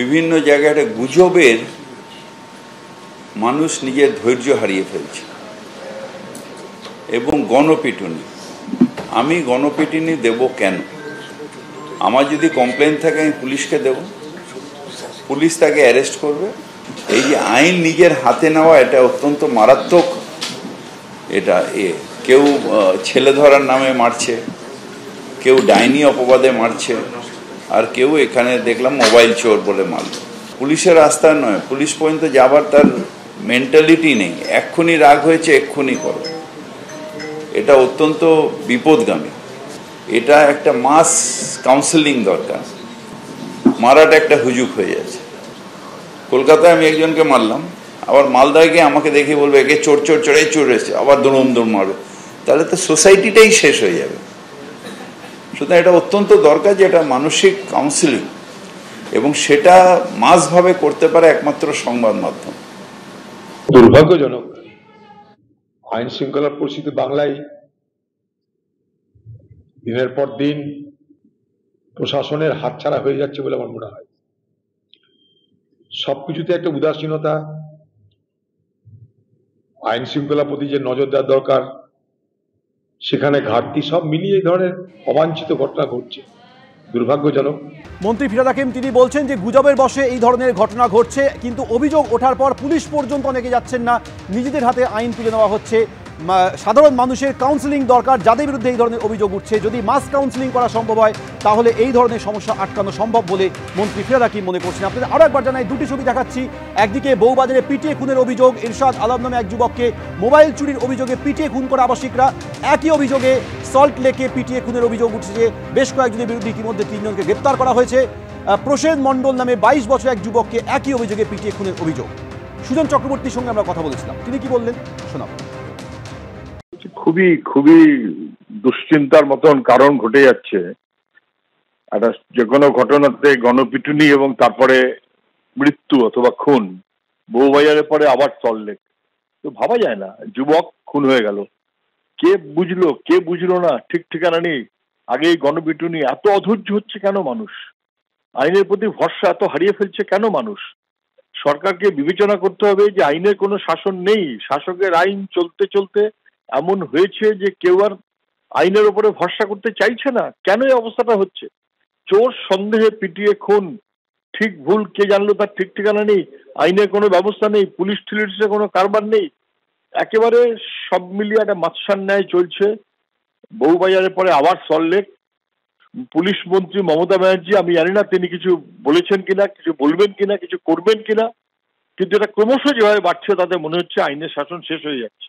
বিভিন্ন জায়গায় একটা গুজবের মানুষ নিজের ধৈর্য হারিয়ে ফেলছে এবং গণপিটুনি। আমি গণপিটুনি দেব কেন? আমার যদি কমপ্লেন থাকে আমি পুলিশকে দেব, পুলিশ তাকে অ্যারেস্ট করবে। এই যে আইন নিজের হাতে নেওয়া, এটা অত্যন্ত মারাত্মক। এটা কেউ ছেলে ধরার নামে মারছে, কেউ ডাইনি অপবাদে মারছে, আর কেউ এখানে দেখলাম মোবাইল চোর বলে মারল। পুলিশের রাস্তা নয়, পুলিশ পর্যন্ত যাবার তার মেন্টালিটি নেই। এক্ষুনি রাগ হয়েছে এক্ষুনি করো, এটা অত্যন্ত বিপদগামী। এটা একটা মাস কাউন্সেলিং দরকার। মারাটা একটা হুজুক হয়ে যাচ্ছে। কলকাতায় আমি একজনকে মারলাম, আবার মালদায় গিয়ে আমাকে দেখে বলবে একে চোর চোর চড়াই চোর এসছে, আবার দড়ুম দৌড় মারো, তাহলে তো সোসাইটিটাই শেষ হয়ে যাবে। সুতরাং এটা অত্যন্ত দরকার যে এটা মানসিক কাউন্সিলিং, এবং সেটা মাসভাবে করতে পারে একমাত্র সংবাদ মাধ্যম। দুর্ভাগ্যজনক আইন শৃঙ্খলার পরিস্থিতি বাংলায় দিনের পর দিন প্রশাসনের হাতছাড়া হয়ে যাচ্ছে বলে আমার মনে হয়। সবকিছুতে একটা উদাসীনতা, আইন শৃঙ্খলার প্রতি যে নজর দেওয়া দরকার সেখানে ঘাটতি, সব মিলিয়ে এই ধরনের অবাঞ্ছিত ঘটনা ঘটছে, দুর্ভাগ্যজনক। মন্ত্রী ফিরহাদ হাকিম তিনি বলছেন যে গুজবের বশে এই ধরনের ঘটনা ঘটছে, কিন্তু অভিযোগ ওঠার পর পুলিশ পর্যন্ত অনেকে যাচ্ছেন না, নিজেদের হাতে আইন তুলে নেওয়া হচ্ছে। সাধারণ মানুষের কাউন্সেলিং দরকার যাদের বিরুদ্ধে এই ধরনের অভিযোগ উঠছে। যদি মাস কাউন্সেলিং করা সম্ভব হয় তাহলে এই ধরনের সমস্যা আটকানো সম্ভব বলে মন্ত্রী ফিরহাদ হাকিম মনে করছেন। আপনাদের আরও একবার জানাই, দুটি ছবি দেখাচ্ছি। একদিকে বউবাজারে পিটিয়ে খুনের অভিযোগ, এরশাদ আলম নামে এক যুবককে মোবাইল চুরির অভিযোগে পিটিয়ে খুন করা আবাসিকরা। একই অভিযোগে সল্ট লেকে পিটিয়ে খুনের অভিযোগ উঠেছে, বেশ কয়েকজনের বিরুদ্ধে ইতিমধ্যে 3 জনকে গ্রেপ্তার করা হয়েছে। প্রসেন মণ্ডল নামে 22 বছর এক যুবককে একই অভিযোগে পিটিয়ে খুনের অভিযোগ। সুজন চক্রবর্তীর সঙ্গে আমরা কথা বলেছিলাম, তিনি কি বললেন শোনাব। খুবই খুবই দুশ্চিন্তার মতন কারণ ঘটে যাচ্ছে। একটা যে কোনো ঘটনাতে গণপিটুনি এবং তারপরে মৃত্যু অথবা খুন। বউবাজারের পরে আবার সল্টলেক, তো ভাবা যায় না। যুবক খুন হয়ে গেল, কে বুঝলো কে বুঝলো না ঠিক ঠিকানা নেই। আগে গণপিটুনি এত অধৈর্য হচ্ছে কেন মানুষ? আইনের প্রতি ভরসা এত হারিয়ে ফেলছে কেন মানুষ? সরকারকে বিবেচনা করতে হবে যে আইনের কোনো শাসন নেই। শাসকের আইন চলতে চলতে এমন হয়েছে যে কেউ আর আইনের উপরে ভরসা করতে চাইছে না। কেন এই অবস্থাটা হচ্ছে? চোর সন্দেহে পিটিয়ে খুন, ঠিক ভুল কে জানলো তার ঠিক ঠিকানা নেই, আইনের কোনো ব্যবস্থা নেই, পুলিশ টুলিশের কোনো কারবার নেই। একেবারে সব মিলিয়ে একটা মাতসার ন্যায় চলছে। বউবাজারের পরে আবার সল্টলেক। পুলিশ মন্ত্রী মমতা ব্যানার্জি, আমি জানি না তিনি কিছু বলেছেন কিনা, কিছু বলবেন কিনা, কিছু করবেন কিনা, কিন্তু এটা ক্রমশ যেভাবে বাড়ছে তাতে মনে হচ্ছে আইনের শাসন শেষ হয়ে যাচ্ছে।